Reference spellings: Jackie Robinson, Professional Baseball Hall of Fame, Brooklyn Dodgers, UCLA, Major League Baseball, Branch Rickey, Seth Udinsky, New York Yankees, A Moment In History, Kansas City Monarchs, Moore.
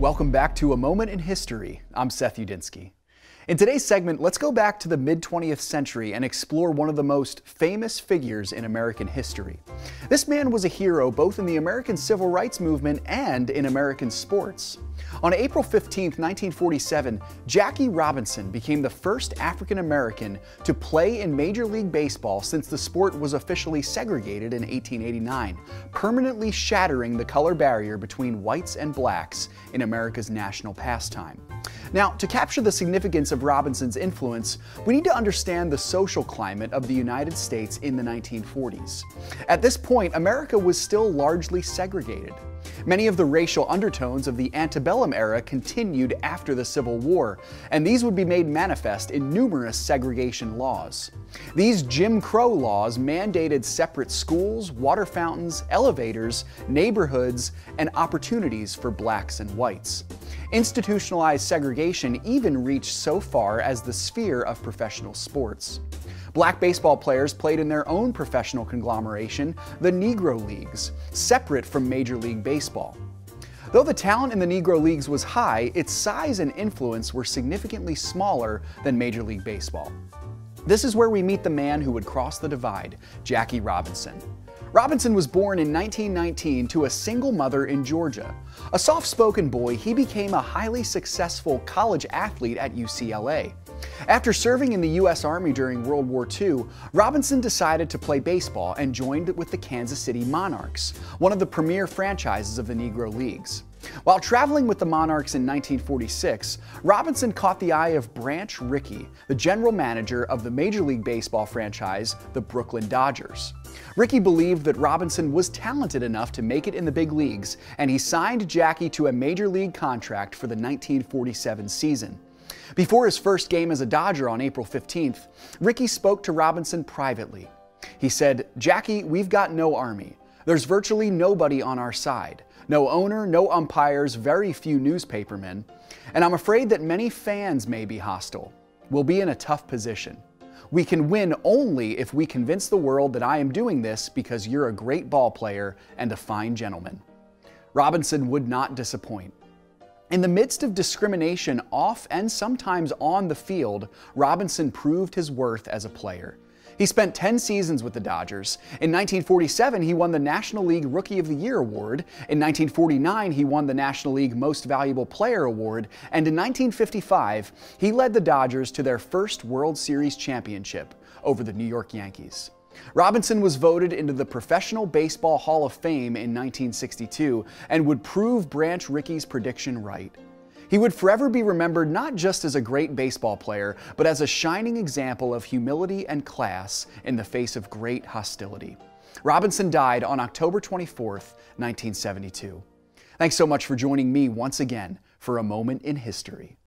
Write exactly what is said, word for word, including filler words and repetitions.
Welcome back to A Moment in History. I'm Seth Udinsky. In today's segment, let's go back to the mid twentieth century and explore one of the most famous figures in American history. This man was a hero both in the American Civil Rights Movement and in American sports. On April fifteenth, nineteen forty-seven, Jackie Robinson became the first African American to play in Major League Baseball since the sport was officially segregated in eighteen eighty-nine, permanently shattering the color barrier between whites and blacks in America's national pastime. Now, to capture the significance of Robinson's influence, we need to understand the social climate of the United States in the nineteen forties. At this point, America was still largely segregated. Many of the racial undertones of the antebellum era continued after the Civil War, and these would be made manifest in numerous segregation laws. These Jim Crow laws mandated separate schools, water fountains, elevators, neighborhoods, and opportunities for blacks and whites. Institutionalized segregation even reached so far as the sphere of professional sports. Black baseball players played in their own professional conglomeration, the Negro Leagues, separate from Major League Baseball. Though the talent in the Negro Leagues was high, its size and influence were significantly smaller than Major League Baseball. This is where we meet the man who would cross the divide, Jackie Robinson. Robinson was born in nineteen nineteen to a single mother in Georgia. A soft-spoken boy, he became a highly successful college athlete at U C L A. After serving in the U S Army during World War Two, Robinson decided to play baseball and joined with the Kansas City Monarchs, one of the premier franchises of the Negro Leagues. While traveling with the Monarchs in nineteen forty-six, Robinson caught the eye of Branch Rickey, the general manager of the Major League Baseball franchise, the Brooklyn Dodgers. Rickey believed that Robinson was talented enough to make it in the big leagues, and he signed Jackie to a major league contract for the nineteen forty-seven season. Before his first game as a Dodger on April fifteenth, Rickey spoke to Robinson privately. He said, "Jackie, we've got no army. There's virtually nobody on our side. No owner, no umpires, very few newspapermen. And I'm afraid that many fans may be hostile. We'll be in a tough position. We can win only if we convince the world that I am doing this because you're a great ball player and a fine gentleman." Robinson would not disappoint. In the midst of discrimination off and sometimes on the field, Robinson proved his worth as a player. He spent ten seasons with the Dodgers. In nineteen forty-seven, he won the National League Rookie of the Year Award. In nineteen forty-nine, he won the National League Most Valuable Player Award. And in nineteen fifty-five, he led the Dodgers to their first World Series championship over the New York Yankees. Robinson was voted into the Professional Baseball Hall of Fame in nineteen sixty-two and would prove Branch Rickey's prediction right. He would forever be remembered not just as a great baseball player, but as a shining example of humility and class in the face of great hostility. Robinson died on October twenty-fourth, nineteen seventy-two. Thanks so much for joining me once again for A Moment in History.